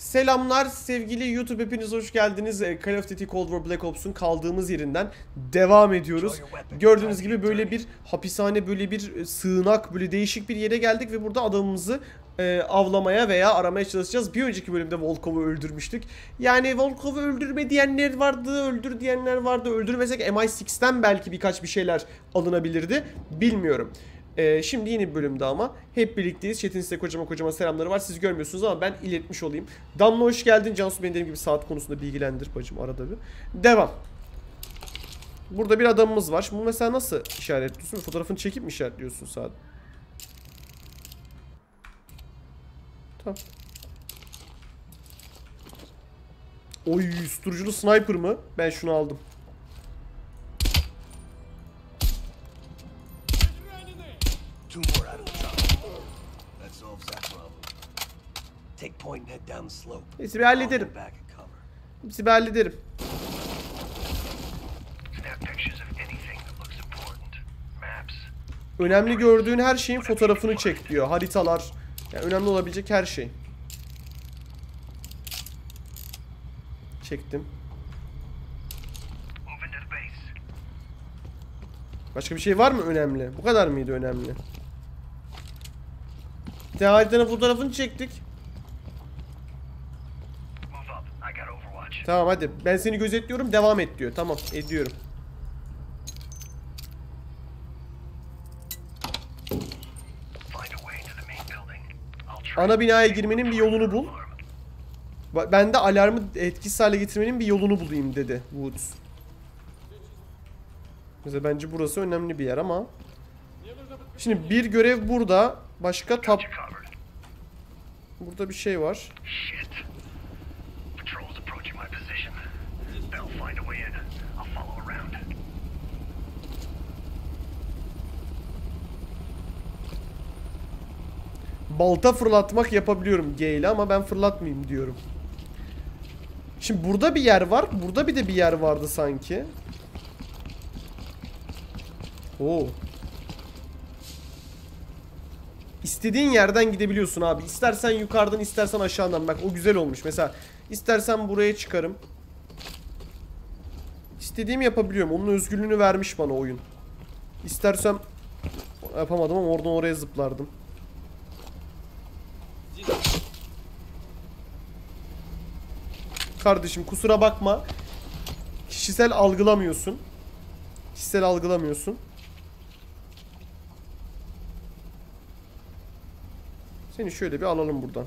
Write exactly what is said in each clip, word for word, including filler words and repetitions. Selamlar sevgili YouTube, hepiniz hoş geldiniz. Call of Duty Cold War Black Ops'un kaldığımız yerinden devam ediyoruz. Gördüğünüz gibi böyle bir hapishane, böyle bir sığınak, böyle değişik bir yere geldik ve burada adamımızı e, avlamaya veya aramaya çalışacağız. Bir önceki bölümde Volkov'u öldürmüştük. Yani Volkov'u öldürme diyenler vardı, öldür diyenler vardı. Öldürmesek M I six'ten belki birkaç bir şeyler alınabilirdi, bilmiyorum. Ee, şimdi yeni bir bölümde ama hep birlikteyiz. Çetin, size kocama kocama selamları var. Siz görmüyorsunuz ama ben iletmiş olayım. Damla hoş geldin. Cansu beni dediğim gibi saat konusunda bilgilendir bacım arada bir. Devam. Burada bir adamımız var. Şimdi bunu mesela nasıl işaretliyorsun? Fotoğrafını çekip mi işaretliyorsun saat? Tamam. Oy, susturuculu sniper mı? Ben şunu aldım. Neyse bir hallederim. Neyse bir hallederim. Önemli gördüğün her şeyin fotoğrafını çek diyor. Haritalar. Yani önemli olabilecek her şey. Çektim. Başka bir şey var mı önemli? Bu kadar mıydı önemli? Haritanın fotoğrafını çektik. Tamam hadi. Ben seni gözetliyorum. Devam et diyor. Tamam. Ediyorum. Ana binaya girmenin bir yolunu bul. Ben de alarmı etkisiz hale getirmenin bir yolunu bulayım dedi Woods. Mesela bence burası önemli bir yer ama. Şimdi bir görev burada. Başka tap. Burada bir şey var. Balta fırlatmak yapabiliyorum G ile ama ben fırlatmayayım diyorum. Şimdi burada bir yer var. Burada bir de bir yer vardı sanki. Oo. İstediğin yerden gidebiliyorsun abi. İstersen yukarıdan, istersen aşağıdan. Bak o güzel olmuş. Mesela istersen buraya çıkarım. İstediğimi yapabiliyorum. Onun özgürlüğünü vermiş bana oyun. İstersem yapamadım ama oradan oraya zıplardım. Kardeşim kusura bakma. Kişisel algılamıyorsun. Kişisel algılamıyorsun. Seni şöyle bir alalım buradan.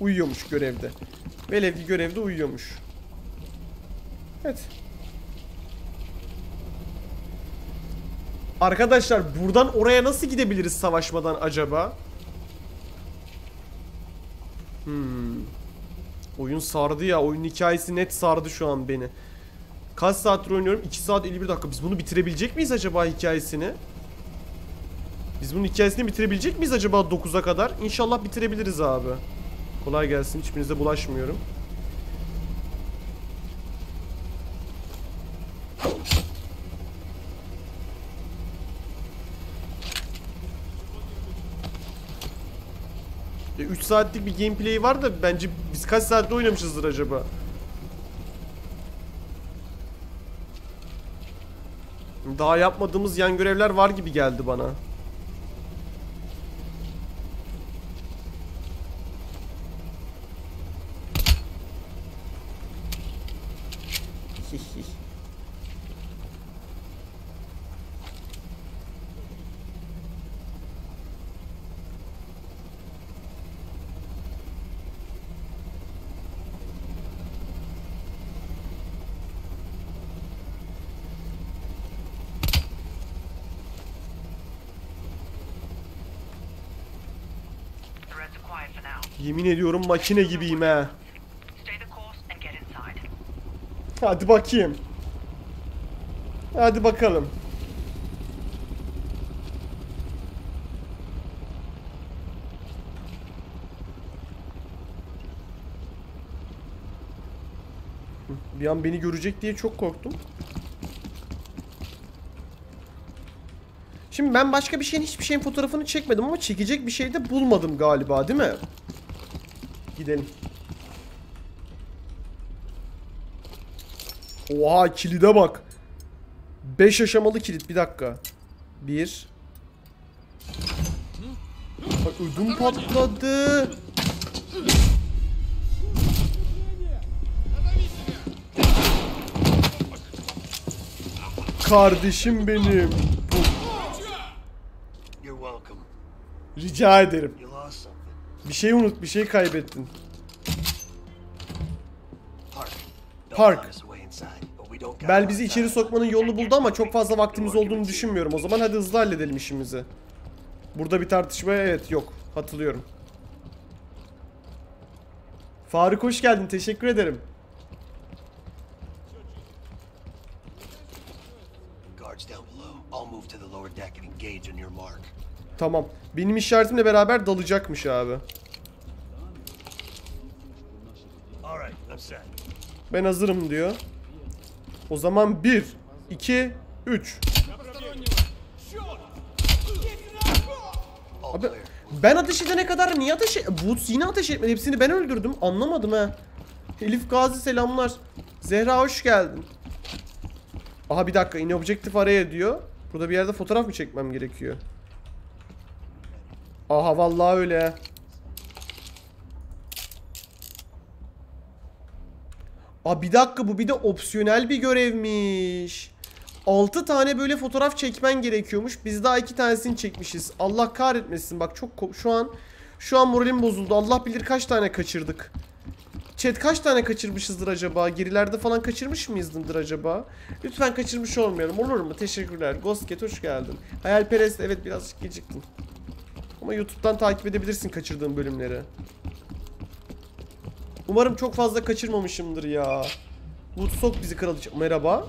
Uyuyormuş görevde. Velev ki görevde uyuyormuş. Evet. Arkadaşlar buradan oraya nasıl gidebiliriz savaşmadan acaba? Hmm. Oyun sardı ya. Oyunun hikayesi net sardı şu an beni. Kaç saattir oynuyorum? iki saat elli bir dakika. Biz bunu bitirebilecek miyiz acaba hikayesini? Biz bunun hikayesini bitirebilecek miyiz acaba dokuza kadar? İnşallah bitirebiliriz abi. Kolay gelsin. Hiçbirinize bulaşmıyorum. üç saatlik bir gameplay'i var da bence biz kaç saatte oynamışızdır acaba? Daha yapmadığımız yan görevler var gibi geldi bana. Yemin ediyorum makine gibiyim he. Hadi bakayım. Hadi bakalım. Bir an beni görecek diye çok korktum. Şimdi ben başka bir şeyin, hiçbir şeyin fotoğrafını çekmedim ama çekecek bir şey de bulmadım galiba, değil mi? Gidelim. Oha, kilide bak. beş aşamalı kilit. Bir dakika. Bir. Bak, ödüm patladı. Kardeşim benim. Rica ederim. Bir şey unut, bir şey kaybettin. Park. Bel bizi içeri sokmanın yolunu buldu ama çok fazla vaktimiz olduğunu düşünmüyorum. O zaman hadi hızlı halledelim işimizi. Burada bir tartışmaya evet yok. Hatırlıyorum. Faruk hoş geldin. Teşekkür ederim. Tamam. Benim işaretimle beraber dalacakmış abi. Ben hazırım diyor. O zaman bir, iki, üç. Abi ben ateş edene kadar niye ateş et... Woods yine ateş etmedi. Hepsini ben öldürdüm. Anlamadım he. Elif Gazi selamlar. Zehra hoş geldin. Aha bir dakika. Yine objektif araya diyor. Burada bir yerde fotoğraf mı çekmem gerekiyor? Aha vallahi öyle. Aa bir dakika, bu bir de opsiyonel bir görevmiş. altı tane böyle fotoğraf çekmen gerekiyormuş. Biz daha iki tanesini çekmişiz. Allah kahretmesin. Bak çok şu an şu an moralim bozuldu. Allah bilir kaç tane kaçırdık. Chat kaç tane kaçırmışızdır acaba? Gerilerde falan kaçırmış mıyızdır acaba? Lütfen kaçırmış olmayalım. Olur mu? Teşekkürler. Ghostcat hoş geldin. Hayalperest, evet birazcık geciktin. Ama YouTube'dan takip edebilirsin kaçırdığım bölümleri. Umarım çok fazla kaçırmamışımdır ya. Woods sok bizi kralı. Merhaba.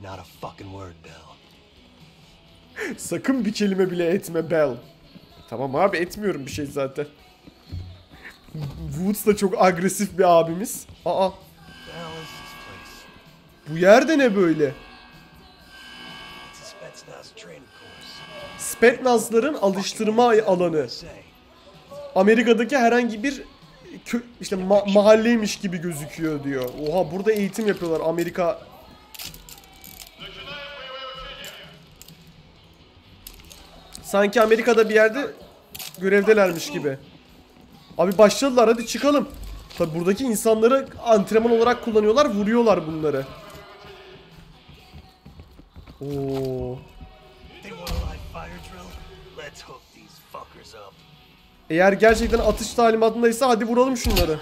Not a fucking word, Bell. Sakın bir kelime bile etme Bell. Tamam abi, etmiyorum bir şey zaten. Woods da çok agresif bir abimiz. Aa. Bu yerde ne böyle? Spetsnazların alıştırma alanı. Amerika'daki herhangi bir kö işte ma mahalleymiş gibi gözüküyor diyor. Oha, burada eğitim yapıyorlar Amerika. Sanki Amerika'da bir yerde görevdelermiş gibi. Abi başladılar, hadi çıkalım. Tabi buradaki insanları antrenman olarak kullanıyorlar, vuruyorlar bunları. Oo. Eğer gerçekten atış talimatındaysa hadi vuralım şunları.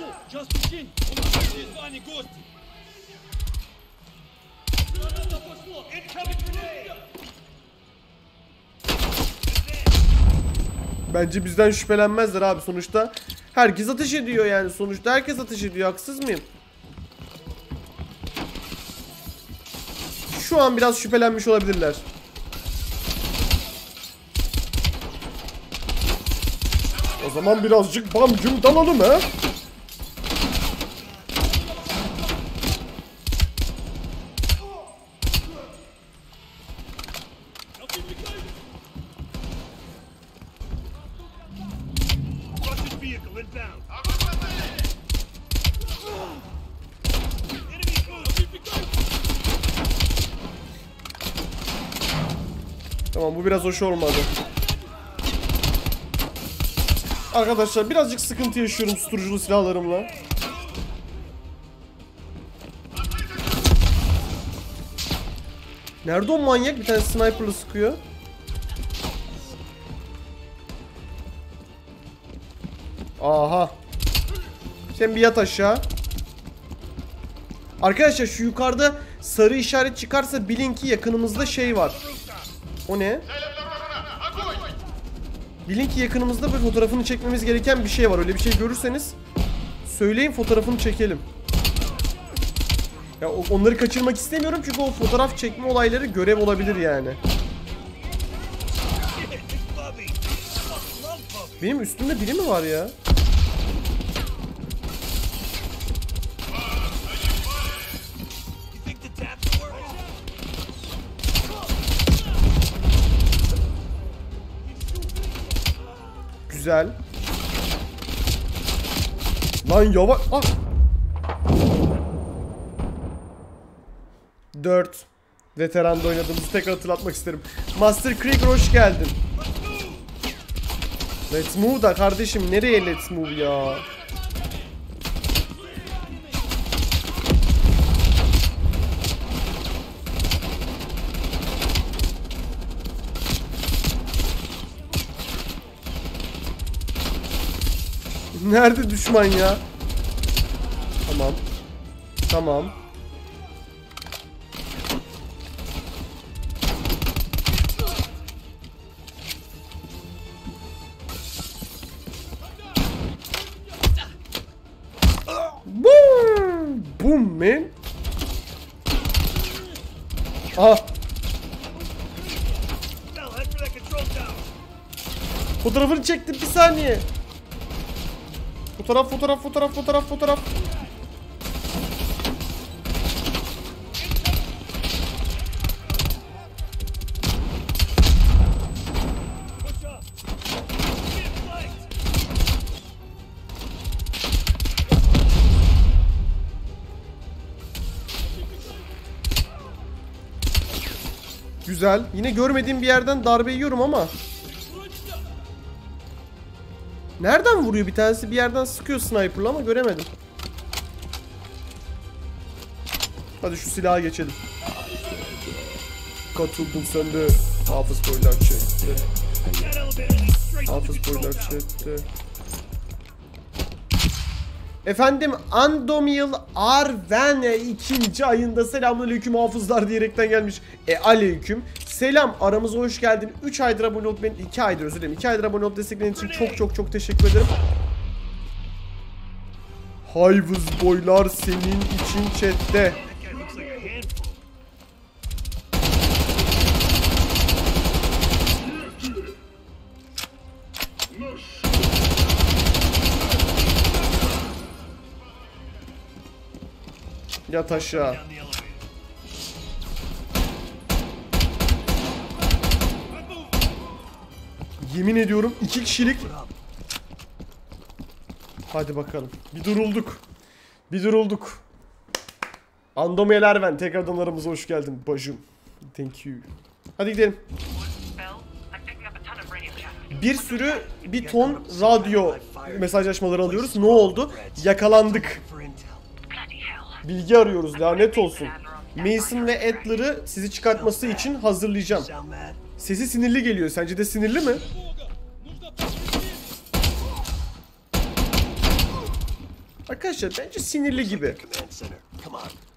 Bence bizden şüphelenmezler abi, sonuçta herkes ateş ediyor yani, sonuçta herkes ateş ediyor, haksız mıyım? Şu an biraz şüphelenmiş olabilirler. O zaman birazcık bam güm dalalım he. Tamam, bu biraz hoş olmadı. Arkadaşlar birazcık sıkıntı yaşıyorum susturuculu silahlarımla. Nerede o manyak? Bir tane sniper'la sıkıyor. Aha. Sen bir yat aşağı. Arkadaşlar şu yukarıda sarı işaret çıkarsa bilin ki yakınımızda şey var. O ne? Bilin ki yakınımızda bir fotoğrafını çekmemiz gereken bir şey var. Öyle bir şey görürseniz söyleyin, fotoğrafını çekelim. Ya onları kaçırmak istemiyorum çünkü o fotoğraf çekme olayları görev olabilir yani. Benim üstümde biri mi var ya? Güzel. Lan yavaş. Ah. dört. Veteran'da oynadığımızı tekrar hatırlatmak isterim. Master Krieger hoş geldin. Let's move da kardeşim. Nereye let's move ya? Nerede düşman ya? Tamam. Tamam. Boom! Boom man. Ah. Fotoğrafını çektim, bir saniye. Fotoğraf, fotoğraf, fotoğraf, fotoğraf, fotoğraf. Güzel. Yine görmediğim bir yerden darbe yiyorum ama. Nereden vuruyor bir tanesi? Bir yerden sıkıyor sniper'la ama göremedim. Hadi şu silaha geçelim. Katıldım sende. Hafız boylar çekti. Hafız boylar çekti. Efendim Andomil Arvene ikinci ayında selamünaleyküm hafızlar diyerekten gelmiş. E aleyküm. Selam, aramıza hoş geldin. üç aydır abone olup beni, iki aydır özür dilerim. iki aydır abone olup desteklerin için çok çok çok teşekkür ederim. Hayvız boylar senin için chatte. Yat aşağı. Yemin ediyorum iki kişilik. Hadi bakalım. Bir durulduk. Bir durulduk. Andomelerven tekrardan aramıza hoş geldin bacım. Thank you. Hadi gidelim. Bir sürü, bir ton radyo mesajlaşmaları alıyoruz. Ne oldu? Yakalandık. Bilgi arıyoruz, lanet olsun. Mason ve Adler'ı sizi çıkartması için hazırlayacağım. Sesi sinirli geliyor. Sence de sinirli mi? Arkadaşlar bence sinirli gibi.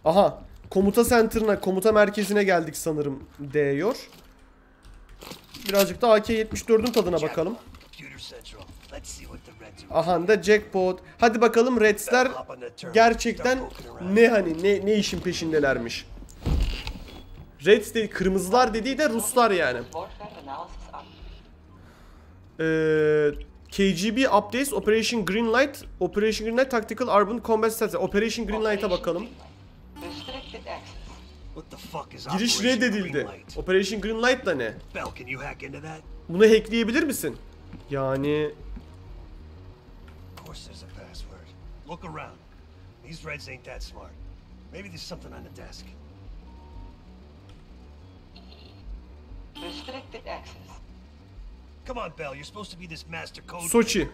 Aha. Komuta center'ına, komuta merkezine geldik sanırım diyor. Birazcık da A K yetmiş dördün tadına bakalım. Aha da jackpot. Hadi bakalım Reds'ler gerçekten ne hani ne, ne işin peşindelermiş. Reds değil, kırmızılar dediği de Ruslar yani. Ee, K G B updates Operation Greenlight. Operation Greenlight Tactical Urban Combat Strategy. Operation Greenlight'a bakalım. Giriş reddedildi. Operation Greenlight da ne? Bunu hackleyebilir misin? Yani Sochi.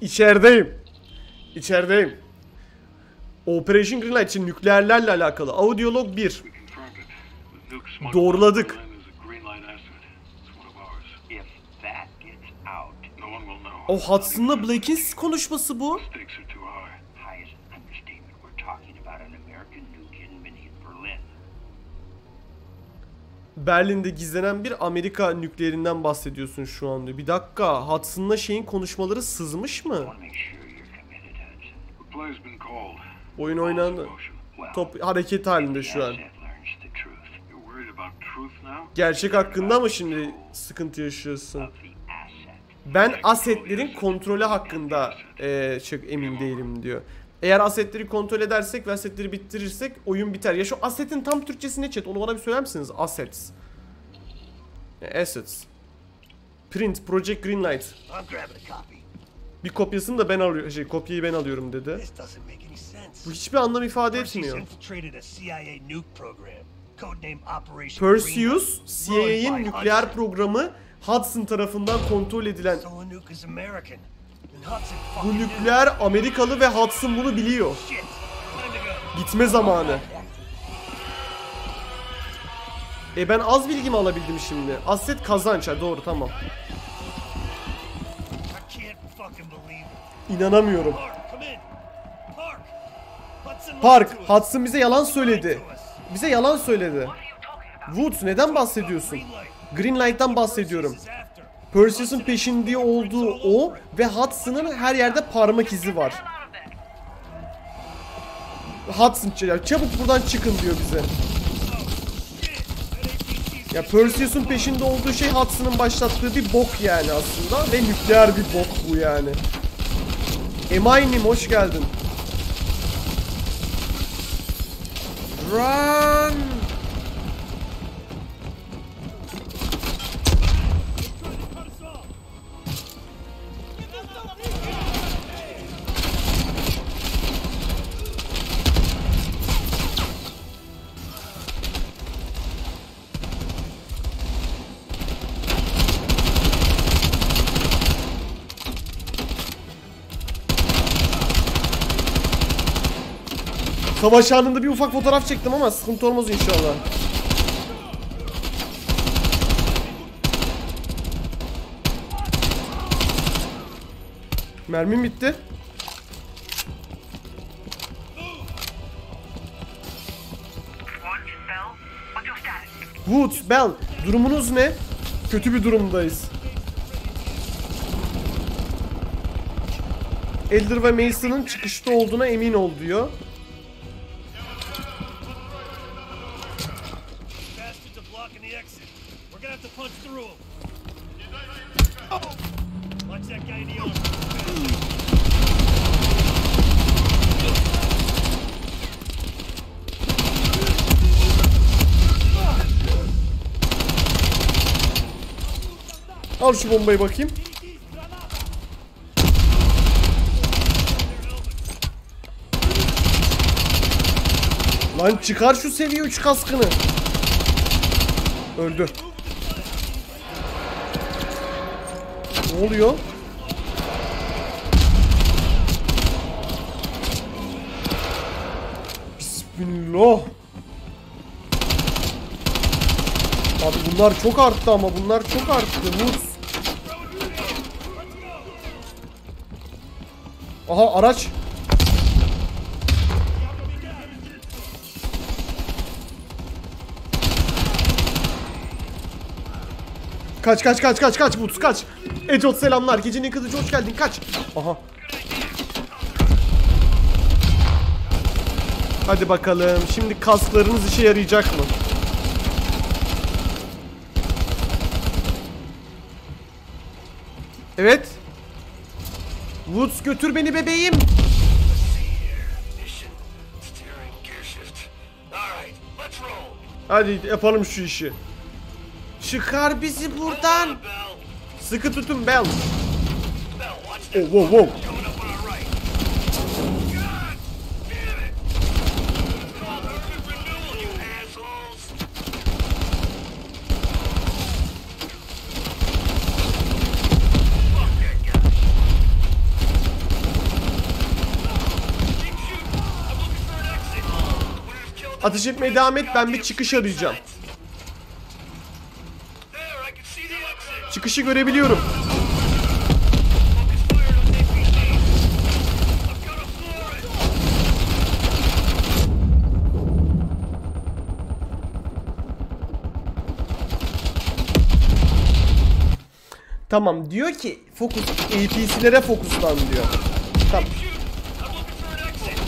İçerideyim. İçerideyim. Operation Greenlight için nükleerlerle alakalı. Audiolog bir. Doğruladık. O Hudson'la Blake'in konuşması bu. Berlin'de gizlenen bir Amerika nükleerinden bahsediyorsun şu anda. Bir dakika, Hudson'la şeyin konuşmaları sızmış mı? Oyun oynandı. Top hareket halinde şu an. Gerçek hakkında mı şimdi sıkıntı yaşıyorsun? Ben asetlerin kontrolü hakkında e, çok emin değilim diyor. Eğer asetleri kontrol edersek ve asetleri bitirirsek oyun biter. Ya şu asetin tam Türkçesi ne chat? Onu bana bir söyler misiniz? Assets. E, Assets. Print Project Greenlight. Bir kopyasını da ben alıyorum. Şey, kopyayı ben alıyorum dedi. Bu hiçbir anlam ifade etmiyor. Perseus, C I A'nin nükleer programı Hudson tarafından kontrol edilen. Bu nükleer Amerikalı ve Hudson bunu biliyor. Gitme zamanı. E ben az bilgi mi alabildim şimdi? Asset kazanç. Ha, doğru, tamam. İnanamıyorum. Park, Hudson bize yalan söyledi. Bize yalan söyledi. Woods, neden bahsediyorsun? Greenlight'tan bahsediyorum. Perseus'un peşinde olduğu o ve Hudson'ın her yerde parmak izi var. Hudson çabuk buradan çıkın diyor bize. Ya Perseus'un peşinde olduğu şey Hudson'ın başlattığı bir bok yani aslında ve nükleer bir bok bu yani. Emaynim, hoş geldin. Run! Savaş anında bir ufak fotoğraf çektim ama sıkıntı olmaz inşallah. Mermim bitti. Woods, Bell, durumunuz ne? Kötü bir durumdayız. Adler ve Mason'ın çıkışta olduğuna emin ol diyor. Al şu bombayı bakayım. Lan çıkar şu seviye üç kaskını. Öldü. Ne oluyor? Bismillah. Abi bunlar çok arttı ama bunlar çok arttı. Muz. Aha araç. Kaç kaç kaç kaç kaç Woods kaç. Ecot selamlar. Gecenin kızıcı hoş geldin. Kaç. Aha. Hadi bakalım. Şimdi kasklarınız işe yarayacak mı? Evet. Woods götür beni bebeğim. Hadi yapalım şu işi. Çıkar bizi buradan. Sıkı tutun Bell. Oh, wow, wow. Ateş etmeye devam et, ben bir çıkış arayacağım. Çıkışı görebiliyorum. Tamam, diyor ki fokus A P C'lere fokuslan diyor. Tamam.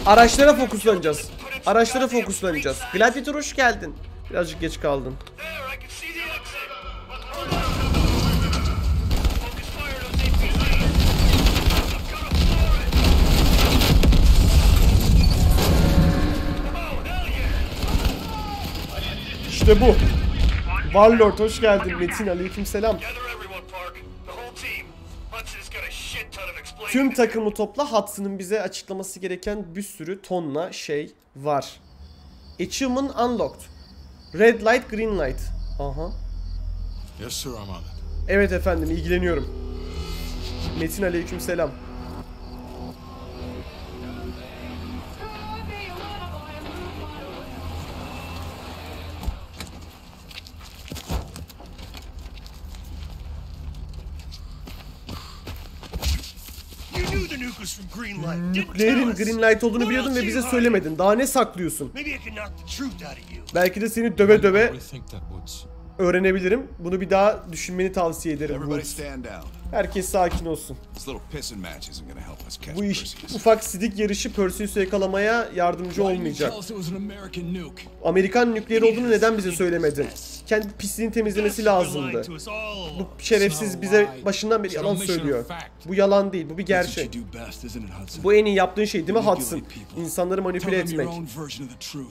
Araçlara fokuslanacağız. Araçlara fokuslanacağız. Gladiator hoş geldin. Birazcık geç kaldın. İşte bu. Warlord hoş geldin. Metin aleykümselam. Tüm takımı topla. Hudson'ın bize açıklaması gereken bir sürü tonla şey var. Achievement unlocked. Red light, green light. Aha. Evet efendim, ilgileniyorum. Metin aleykümselam. Nükleerin Greenlight olduğunu biliyordun ve bize söylemedin. Daha ne saklıyorsun? Belki de seni döve döve öğrenebilirim. Bunu bir daha düşünmeni tavsiye ederim. Woods. Herkes sakin olsun. Bu iş ufak sidik yarışı Perseus'u yakalamaya yardımcı olmayacak. Amerikan nükleeri olduğunu neden bize söylemedin? Kendi pisliğini temizlemesi lazımdı. Bu şerefsiz bize başından beri yalan söylüyor. Bu yalan değil, bu bir gerçek. Bu en iyi yaptığın şey değil mi Hudson? İnsanları manipüle etmek.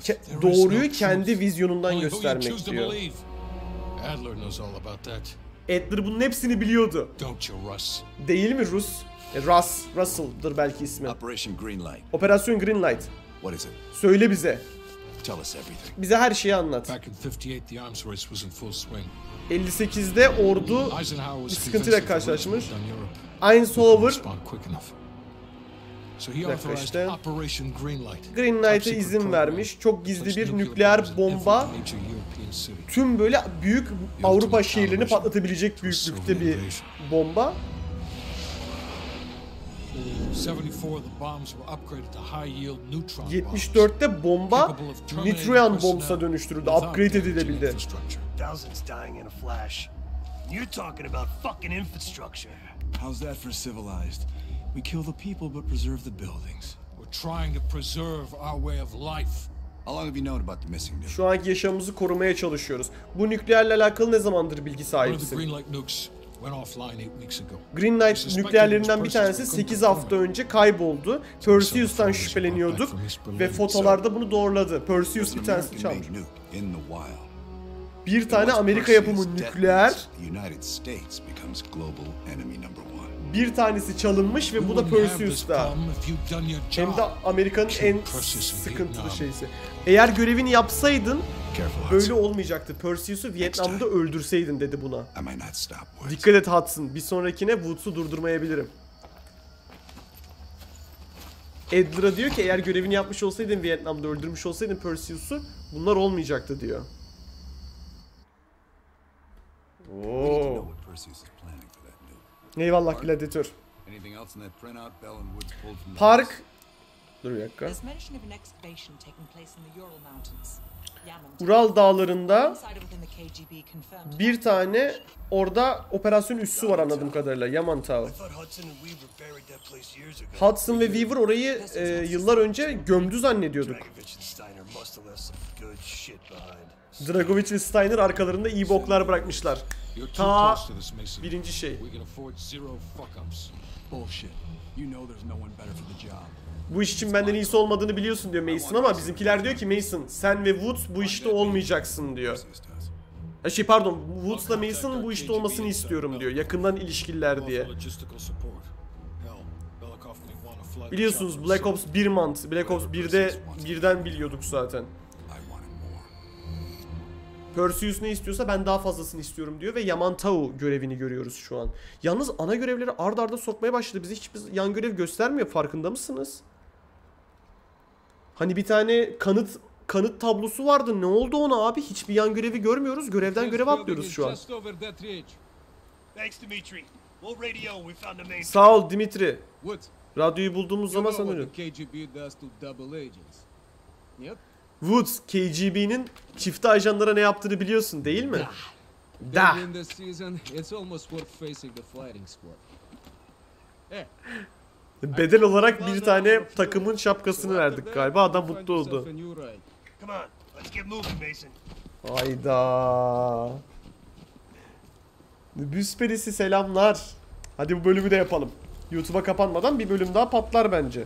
Ke- doğruyu kendi vizyonundan göstermek diyor. Adler bunun hepsini biliyordu. Değil mi Rus? E, Russ, Russell'dır belki ismi. Operation Greenlight. Operasyon Greenlight. Söyle bize. Bize her şeyi anlat. elli sekizde ordu bir sıkıntıyla karşılaşmış. Eisenhower işte Greenlight'a izin vermiş. Çok gizli bir nükleer bomba tüm böyle büyük Avrupa şehirlerini patlatabilecek büyüklükte bir bomba. yetmiş dörtte bomba Nitroyan bombasına dönüştürüldü, upgrade edilebildi. We kill the people but preserve the buildings. We're trying to preserve our way of life. How long have you known about the missing? Şu anki yaşamımızı korumaya çalışıyoruz. Bu nükleerle alakalı ne zamandır bilgi sahibisin? Greenlight nükleerlerinden bir tanesi sekiz hafta önce kayboldu. Perseus'tan şüpheleniyorduk ve fotolarda bunu doğruladı. Perseus bir tanesi çalmış. Bir tane Amerika yapımı nükleer. Bir tanesi çalınmış ve bu da Perseus'ta. Hem de Amerika'nın en sıkıntılı şeysi. Eğer görevini yapsaydın böyle olmayacaktı. Perseus'u Vietnam'da öldürseydin dedi buna. Dikkat et Hudson. Bir sonrakine Woods'u durdurmayabilirim. Adler'a diyor ki eğer görevini yapmış olsaydın, Vietnam'da öldürmüş olsaydın Perseus'u, bunlar olmayacaktı diyor. Oo. Eyvallah gladiatör. Park. Dur bir dakika. Ural dağlarında bir tane orada operasyon üssü var anladığım kadarıyla. Yamantau. Hudson ve Weaver orayı e, yıllar önce gömdü zannediyorduk. Dragovic ve Steiner arkalarında iyi boklar bırakmışlar. Ta birinci şey. Bu iş için benden iyisi olmadığını biliyorsun diyor Mason, ama bizimkiler diyor ki Mason sen ve Woods bu işte olmayacaksın diyor. Şey pardon, Woods'la Mason'ın bu işte olmasını istiyorum diyor. Yakından ilişkililer diye. Biliyorsunuz Black Ops bir mantığı. Black Ops birde birden biliyorduk zaten. Perseus ne istiyorsa ben daha fazlasını istiyorum diyor ve Yamantau görevini görüyoruz şu an. Yalnız ana görevleri ard arda sokmaya başladı. Bize hiçbir yan görev göstermiyor. Farkında mısınız? Hani bir tane kanıt kanıt tablosu vardı. Ne oldu ona abi? Hiçbir yan görevi görmüyoruz. Görevden göreve atlıyoruz şu an. Sağ ol Dimitri. Radyoyu bulduğumuz zaman sanırım. Woods, K G B'nin çifte ajanlara ne yaptığını biliyorsun değil mi? Da. Bedel olarak bir tane takımın şapkasını verdik galiba. Adam mutlu oldu. Hayda. Büs perisi selamlar. Hadi bu bölümü de yapalım. YouTube'a kapanmadan bir bölüm daha patlar bence.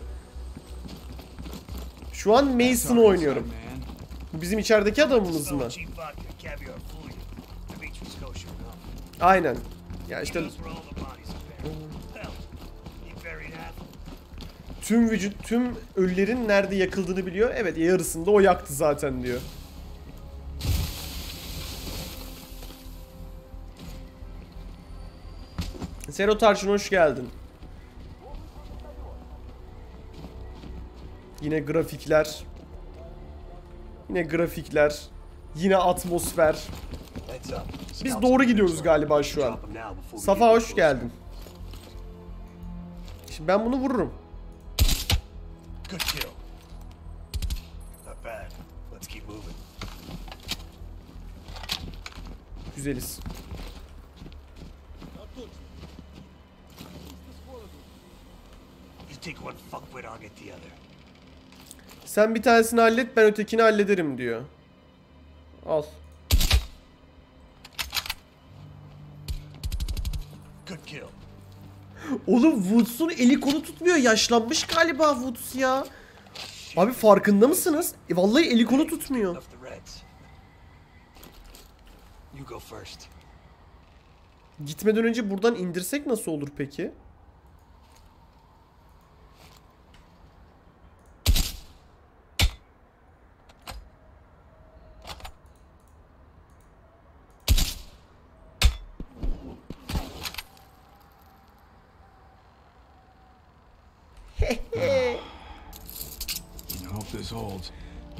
Şu an Mason'ı oynuyorum. Bizim içerideki adamımız mı? Aynen. Ya işte tüm vücut, tüm ölülerin nerede yakıldığını biliyor. Evet, yarısında o yaktı zaten diyor. Sero Tarçın hoş geldin. Yine grafikler. Yine grafikler. Yine atmosfer. Biz doğru gidiyoruz galiba şu an. Safa hoş geldin. Şimdi ben bunu vururum. Güzeliz. Sen bir tanesini hallet, ben ötekini hallederim diyor. Al. Oğlum Woods'un eli kolu tutmuyor. Yaşlanmış galiba Woods ya. Abi farkında mısınız? E, vallahi eli kolu tutmuyor. Gitmeden önce buradan indirsek nasıl olur peki?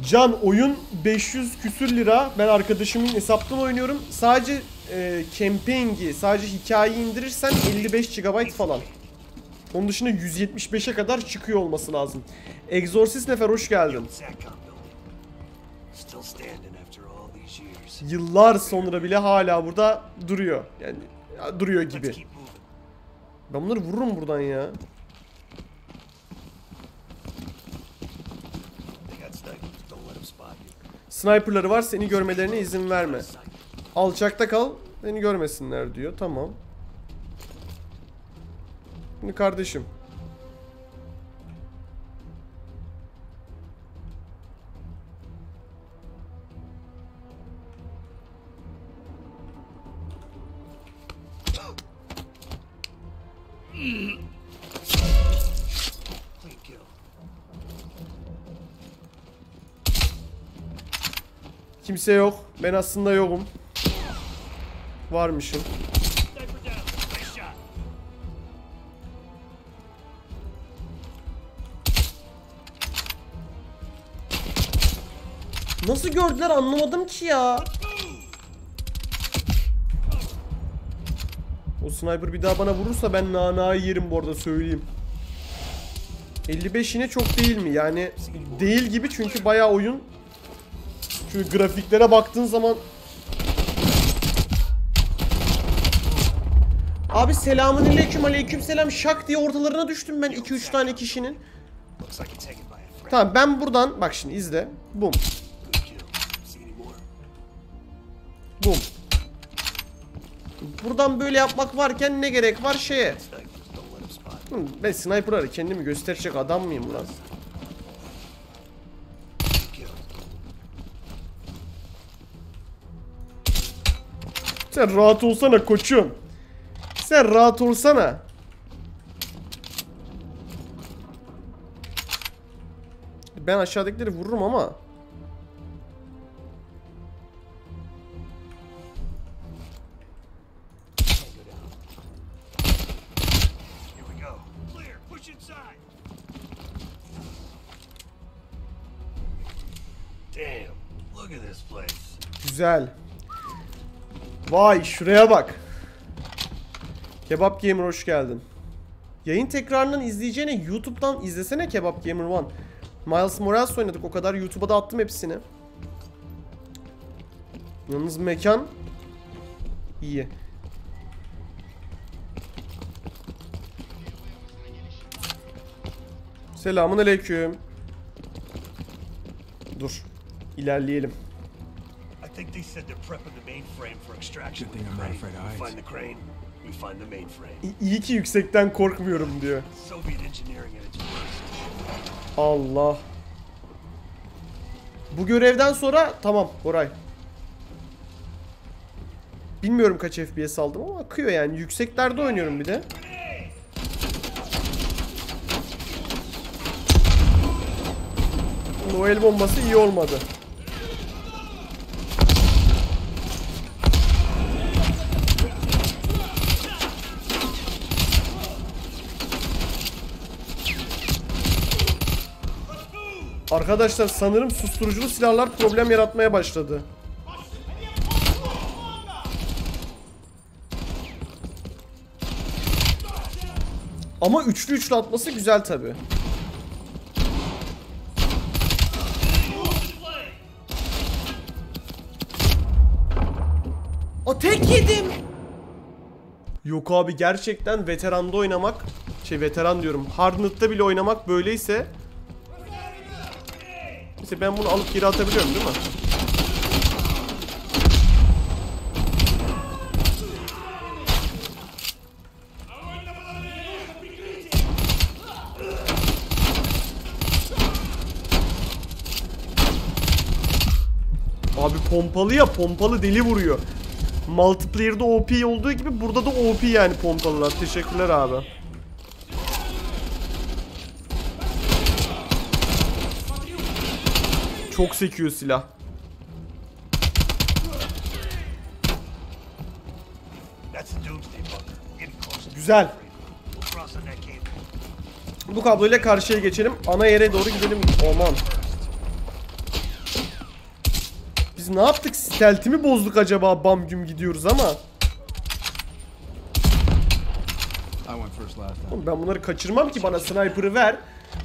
Can oyun beş yüz küsür lira. Ben arkadaşımın hesaptan oynuyorum. Sadece e, campaign'i, sadece hikayeyi indirirsen elli beş gigabayt falan. Onun dışında yüz yetmiş beşe kadar çıkıyor olması lazım. Exorcist Nefer hoş geldin. Yıllar sonra bile hala burada duruyor. Yani duruyor gibi. Ben bunları vururum buradan ya. Sniper'ları var, seni görmelerine izin verme. Alçakta kal, seni görmesinler diyor. Tamam. Şimdi kardeşim. Kimse yok. Ben aslında yokum. Varmışım. Nasıl gördüler anlamadım ki ya. O sniper bir daha bana vurursa ben nanayı yerim bu arada, söyleyeyim. elli beş yine çok değil mi? Yani değil gibi, çünkü bayağı oyun. Çünkü grafiklere baktığın zaman... Abi selamünaleyküm, aleykümselam, şak diye ortalarına düştüm ben iki üç tane kişinin. Tamam, ben buradan bak şimdi izle. Bum. Bum. Buradan böyle yapmak varken ne gerek var şeye? Ben sniper'ları kendimi gösterecek adam mıyım lan? Sen rahat olsana koçum. Sen rahat olsana. Ben aşağıdakileri vururum ama. Güzel. Vay şuraya bak. Kebap Gamer hoş geldin. Yayın tekrarından izleyeceğine YouTube'dan izlesene Kebap Gamer One. Miles Morales oynadık o kadar, YouTube'a da attım hepsini. Yalnız mekan iyi. Selamun aleyküm. Dur, ilerleyelim. I think they said they're prepping the mainframe for extraction. Good thing I'm not afraid of heights. We find the crane, we find the mainframe. İyi ki yüksekten korkmuyorum diyor. Soviet engineering at its worst. Allah. Bu görevden sonra tamam Koray. Bilmiyorum kaç F P S aldım ama akıyor yani. Yükseklerde oynuyorum bir de. Noel bombası iyi olmadı. Arkadaşlar sanırım susturuculu silahlar problem yaratmaya başladı. Ama üçlü üçlü atması güzel tabi. O tek yedim. Yok abi, gerçekten veteranda oynamak, şey veteran diyorum, hardnut'ta bile oynamak böyleyse. İşte ben bunu alıp geri atabiliyorum değil mi? Abi pompalı ya, pompalı deli vuruyor. Multiplayer'da O P olduğu gibi burada da O P yani pompalılar. Teşekkürler abi. Çok sekiyor silah. Güzel. Bu kabloyla karşıya geçelim. Ana yere doğru gidelim. Aman. Biz ne yaptık? Stealth'i mi bozduk acaba? Bam güm gidiyoruz ama. Oğlum ben bunları kaçırmam ki. Bana sniper'ı ver.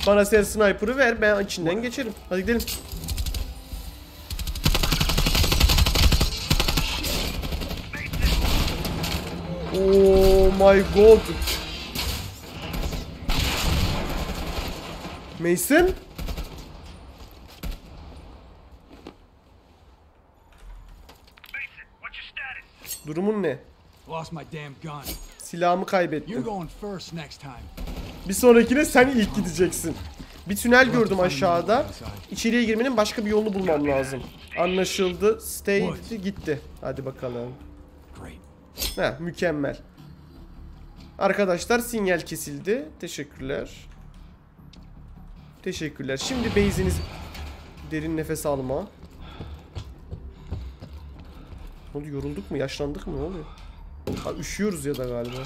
Bana sen sniper'ı ver. Ben içinden geçerim. Hadi gidelim. Oh my god. Mason? Durumun ne? Silahımı kaybettim. Bir sonrakine sen ilk gideceksin. Bir tünel gördüm aşağıda. İçeriye girmenin başka bir yolunu bulmam lazım. Anlaşıldı. Stay gitti. Hadi bakalım. Ha, mükemmel. Arkadaşlar sinyal kesildi. Teşekkürler. Teşekkürler. Şimdi base'iniz... Derin nefes alma. Ne oldu? Yorulduk mu? Yaşlandık mı? Ne oluyor? Ha, üşüyoruz ya da galiba.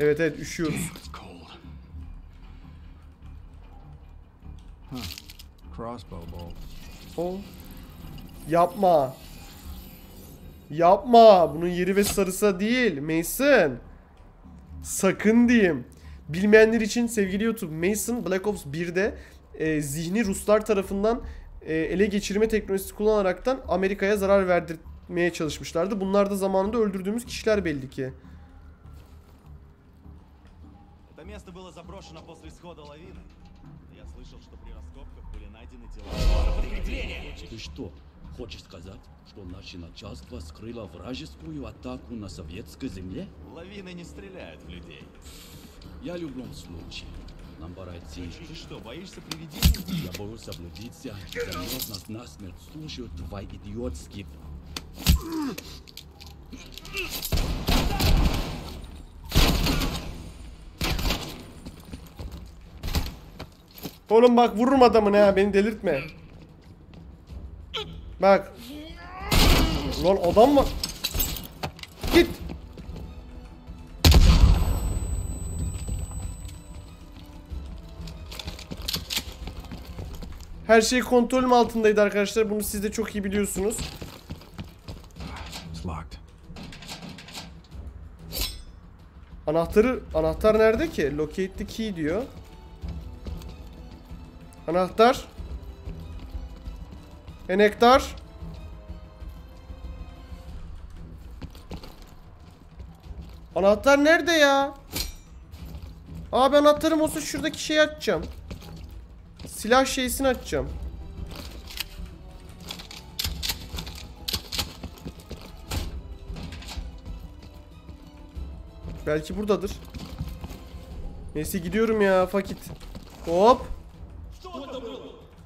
Evet evet, üşüyoruz. Oh. Yapma. Yapma. Bunun yeri ve sarısı değil. Mason. Sakın diyeyim. Bilmeyenler için sevgili YouTube, Mason Black Ops bir'de e, zihni Ruslar tarafından e, ele geçirme teknolojisi kullanaraktan Amerika'ya zarar verdirmeye çalışmışlardı. Bunlar da zamanında öldürdüğümüz kişiler belli ki. Хочешь сказать, что наше начальство скрыло вражескую атаку на советской земле? Лавины не стреляют в людей. Я в любом случае. Нам пора идти. Ты что, боишься привидений? Я боюсь облудиться. Замерзну насмерть. Слушаю твои идиотские... Oğlum bak, vururum adamını ha, beni delirtme. Bak. Lan adam mı? Git. Her şey kontrolüm altındaydı arkadaşlar. Bunu siz de çok iyi biliyorsunuz. Anahtarı, anahtar nerede ki? Locate the key diyor. Anahtar. Enektar. Anahtar nerede ya? Abi anahtarım olsa şuradaki şeyi açacağım. Silah şeysini açacağım. Belki buradadır. Neyse gidiyorum ya, fakit. Hop.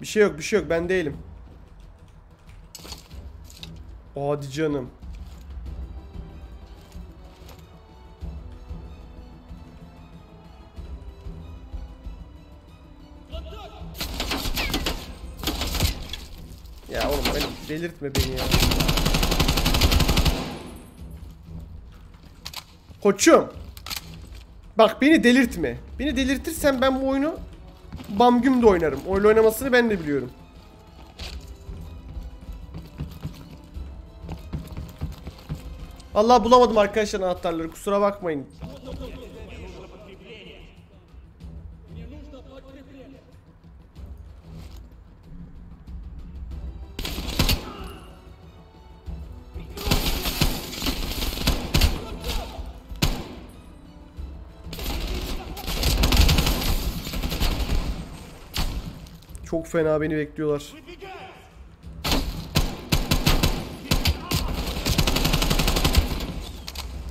Bir şey yok, bir şey yok, ben değilim. Hadi canım. Ya oğlum beni delirtme beni ya. Koçum. Bak beni delirtme. Beni delirtirsen ben bu oyunu bamgüm de oynarım. Öyle oynamasını ben de biliyorum. Allah bulamadım arkadaşlar anahtarları. Kusura bakmayın. Çok fena beni bekliyorlar.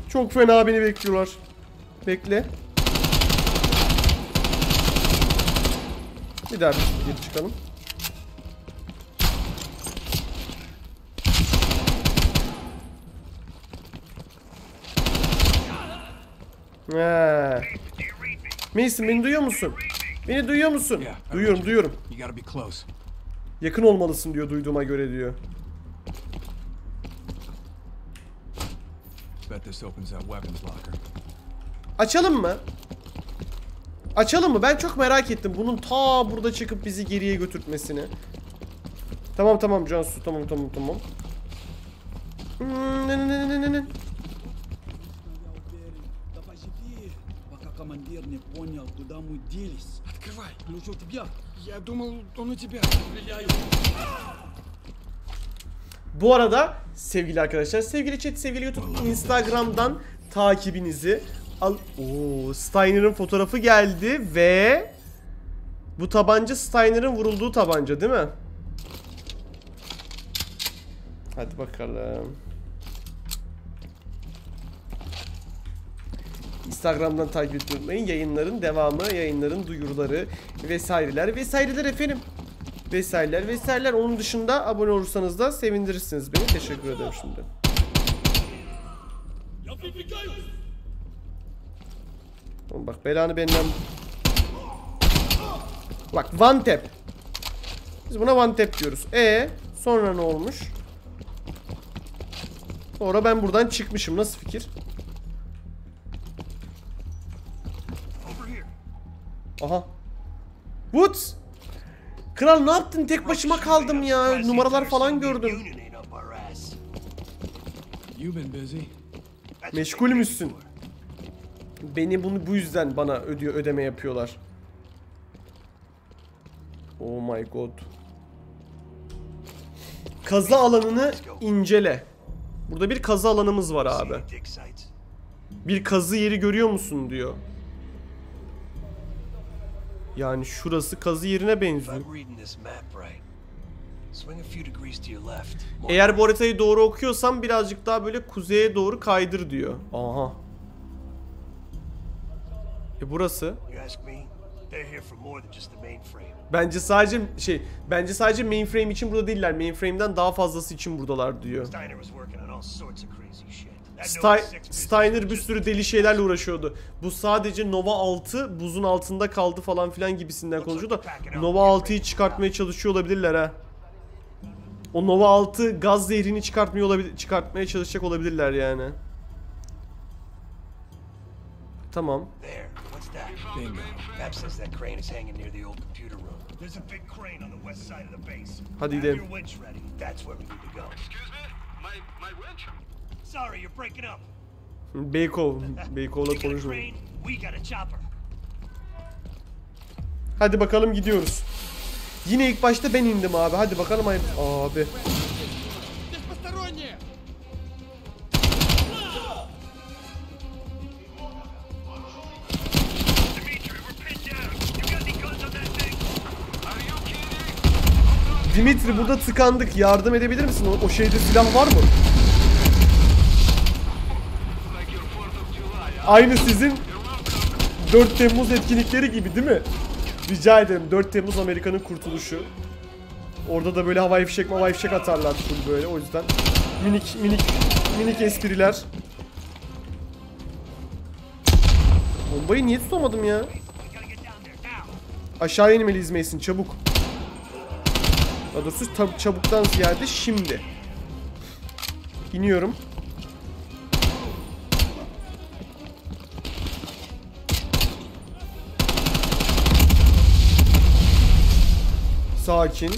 Çok fena beni bekliyorlar. Bekle. Bir daha bir geri çıkalım. He. Mason beni duyuyor musun? Beni duyuyor musun? Duyuyorum, duyuyorum. Yakın olmalısın diyor, duyduğuma göre diyor. Açalım mı? Açalım mı? Ben çok merak ettim bunun ta burada çıkıp bizi geriye götürtmesini. Tamam tamam Cansu, tamam tamam tamam. Bu arada sevgili arkadaşlar, sevgili chat, sevgili YouTube, Instagram'dan takibinizi al. Oo, Steiner'ın fotoğrafı geldi ve bu tabanca Steiner'ın vurulduğu tabanca değil mi? Hadi bakalım. Instagram'dan takip etmeyi unutmayın. Yayınların devamı, yayınların duyuruları vesaireler vesaireler efendim. Vesaireler vesaireler. Onun dışında abone olursanız da sevindirirsiniz beni. Teşekkür ederim şimdi. Oğlum bak belanı benden. Bak one tap. Biz buna one tap diyoruz. E sonra ne olmuş? Sonra ben buradan çıkmışım. Nasıl fikir? Aha. Woods. Kral ne yaptın? Tek başıma kaldım ya. Numaralar falan gördüm. Meşgulmüşsün. Beni bunu bu yüzden bana ödüyor, ödeme yapıyorlar. Oh my god. Kazı alanını incele. Burada bir kazı alanımız var abi. Bir kazı yeri görüyor musun diyor. Yani şurası kazı yerine benziyor. Eğer bu haritayı doğru okuyorsam birazcık daha böyle kuzeye doğru kaydır diyor. Aha. E burası? Bence sadece şey, bence sadece mainframe için burada değiller. Mainframe'den daha fazlası için buradalar diyor. Steiner bir sürü deli şeylerle uğraşıyordu. Bu sadece Nova altı buzun altında kaldı falan filan gibisinden konuşuyor da Nova altıyı çıkartmaya çalışıyor olabilirler ha. O Nova altı gaz zehrini çıkartmaya, olabil çıkartmaya çalışacak olabilirler yani. Tamam. Hadi gidelim. Sorry, you're breaking up. Belikov, Belikov'la konuşalım. Hadi bakalım gidiyoruz. Yine ilk başta ben indim abi. Hadi bakalım abi. Abi. Dimitri burada tıkandık. Yardım edebilir misin? O, o şeyde silah var mı? Aynı sizin dört Temmuz etkinlikleri gibi değil mi? Rica ederim. dört Temmuz Amerika'nın kurtuluşu. Orada da böyle havai fişek havai fişek atarlar full böyle. O yüzden minik minik minik espriler. Bombayı niye tutamadım ya? Aşağı inmeliyiz Mason çabuk. Daha doğrusu tab çabuktan ziyade şimdi. İniyorum. Sakin.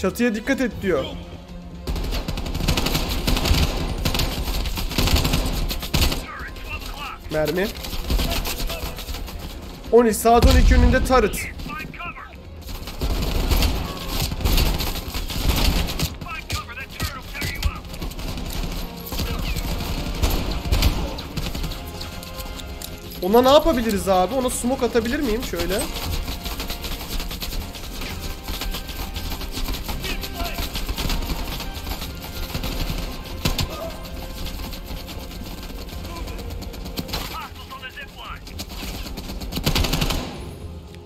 Çatıya dikkat et diyor. Mermi. on iki sağda on iki önünde tarıt. Ona ne yapabiliriz abi? Ona smoke atabilir miyim? Şöyle.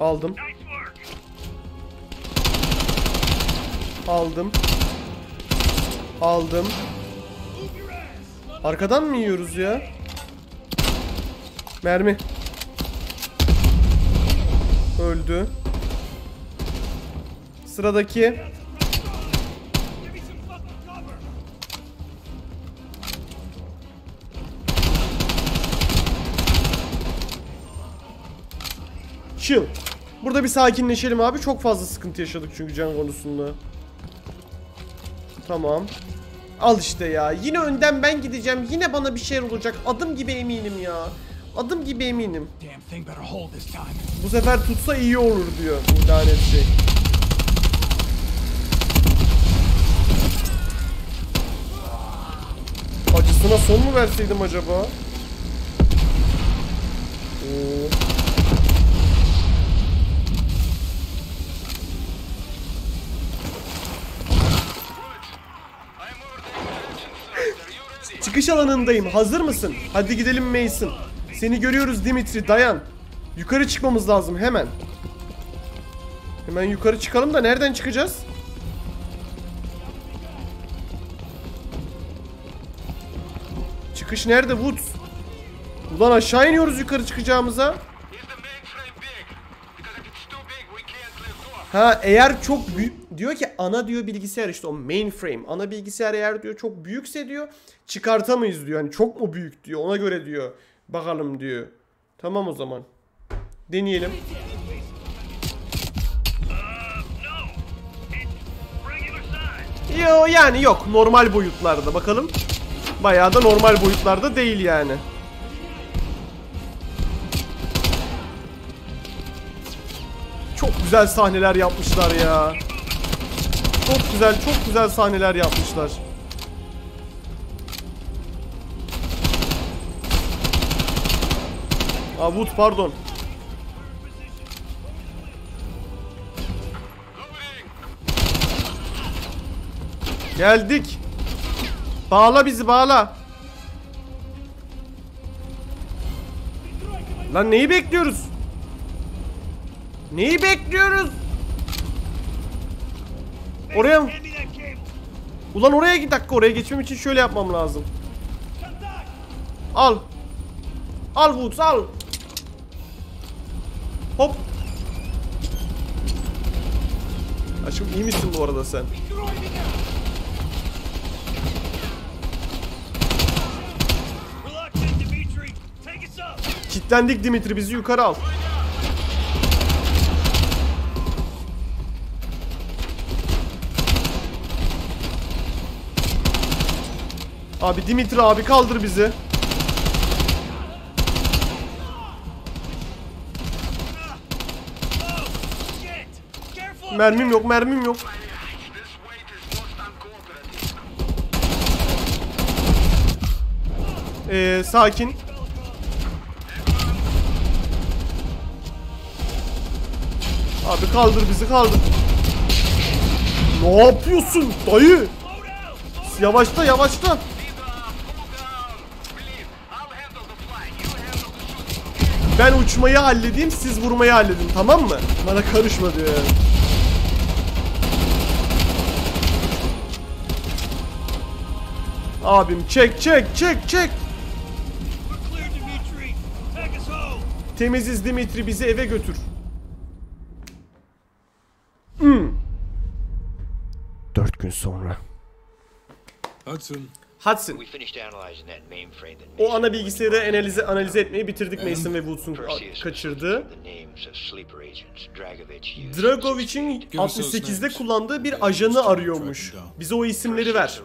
Aldım. Aldım. Aldım. Arkadan mı yiyoruz ya? Mermi. Öldü. Sıradaki. Chill. Burada bir sakinleşelim abi. Çok fazla sıkıntı yaşadık çünkü can konusunda. Tamam. Al işte ya. Yine önden ben gideceğim. Yine bana bir şey olacak. Adım gibi eminim ya. Adım gibi eminim. Bu sefer tutsa iyi olur diyor. İdare edecek. Acısına son mu verseydim acaba? Oo. Çıkış alanındayım. Hazır mısın? Hadi gidelim Mason. Seni görüyoruz Dimitri. Dayan. Yukarı çıkmamız lazım hemen. Hemen yukarı çıkalım da nereden çıkacağız? Çıkış nerede Woods? Ulan aşağı iniyoruz yukarı çıkacağımıza. Ha eğer çok büyük diyor ki ana diyor bilgisayar işte o mainframe ana bilgisayar eğer diyor çok büyükse diyor çıkartamayız diyor hani çok mu büyük diyor ona göre diyor bakalım diyor. Tamam o zaman deneyelim. Yo yani yok normal boyutlarda bakalım bayağı da normal boyutlarda değil yani. Çok güzel sahneler yapmışlar ya. Çok güzel, çok güzel sahneler yapmışlar. Aa, Wood pardon. Geldik. Bağla bizi, bağla. Lan neyi bekliyoruz? Neyi bekliyoruz? Oraya mı? Ulan oraya git dakika. Oraya geçmem için şöyle yapmam lazım. Al. Al Woods al. Hop. Aşkım iyi misin bu arada sen? Kilitlendik Dimitri bizi yukarı al. Abi Dimitri abi kaldır bizi. Mermim yok, mermim yok. Ee, sakin. Abi kaldır bizi, kaldır. Ne yapıyorsun dayı? Yavaşla, yavaşla. Ben uçmayı halledeyim, siz vurmayı halledin, tamam mı? Bana karışma diyor. Abim çek çek çek çek. Temiziz Dimitri, bizi eve götür. Hmm. Dört gün sonra. Hudson. Hudson. O ana bilgisayarı analize, analize etmeyi bitirdik. Mason ve Woods'un kaçırdığı. Dragovic'in altmış sekizde kullandığı bir ajanı arıyormuş. Bize o isimleri ver.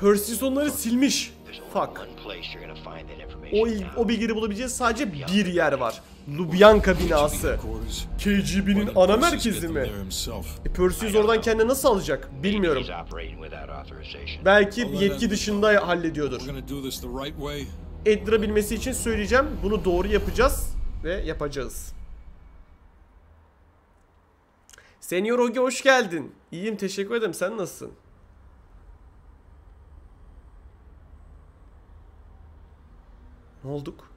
Perseus onları silmiş. Fuck. O, o bilgileri bulabileceğiz sadece bir yer var. Lubyanka binası. K G B'nin ana merkezi mi? E, Perseus oradan kendini nasıl alacak? Bilmiyorum. Belki yetki dışında hallediyordur. Adler'ı bilmesi için söyleyeceğim. Bunu doğru yapacağız ve yapacağız. Senior Ogi hoş geldin. İyiyim teşekkür ederim. Sen nasılsın? Ne olduk?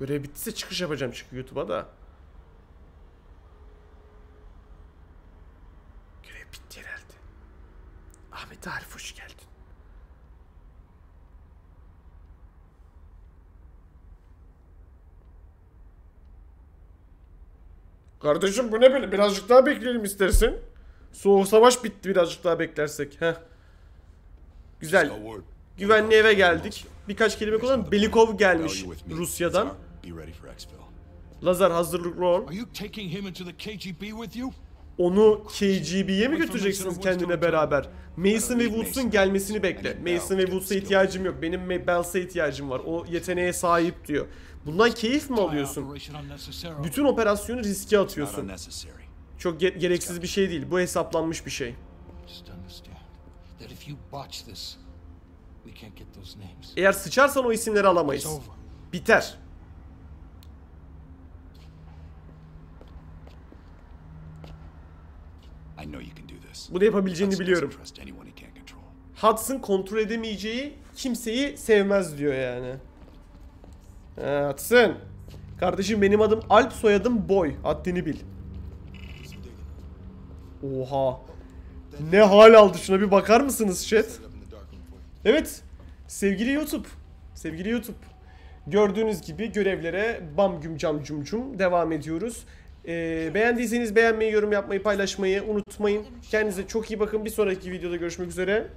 Görev bittiyse çıkış yapacağım çünkü YouTube'a da. Görev bitti herhalde. Ahmet Arif hoş geldin. Kardeşim bu ne böyle? Birazcık daha bekleyelim istersen. Soğuk savaş bitti, birazcık daha beklersek. Heh. Güzel. Güvenli eve geldik. Birkaç kelime kullanalım. Belikov gelmiş Rusya'dan. Lazar hazırlıklı ol. Onu K G B'ye mi götüreceksiniz kendine beraber? Mason ve Woods'un gelmesini bekle. Mason ve Woods'a ihtiyacım yok. Benim Bells'e ihtiyacım var. O yeteneğe sahip diyor. Bundan keyif mi alıyorsun? Bütün operasyonu riske atıyorsun. Çok ge gereksiz bir şey değil. Bu hesaplanmış bir şey. Eğer sıçarsan o isimleri alamayız. Biter. Bunu yapabileceğini biliyorum. Hudson kontrol edemeyeceği kimseyi sevmez diyor yani. Ha, Hudson. Kardeşim benim adım Alp, soyadım Boy. Haddini bil. Oha. Ne hal aldı, şuna bir bakar mısınız chat? Evet. Sevgili YouTube. Sevgili YouTube. Gördüğünüz gibi görevlere bam güm cam cum cum devam ediyoruz. Ee, beğendiyseniz beğenmeyi, yorum yapmayı, paylaşmayı unutmayın. Kendinize çok iyi bakın. Bir sonraki videoda görüşmek üzere.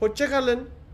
Hoşça kalın.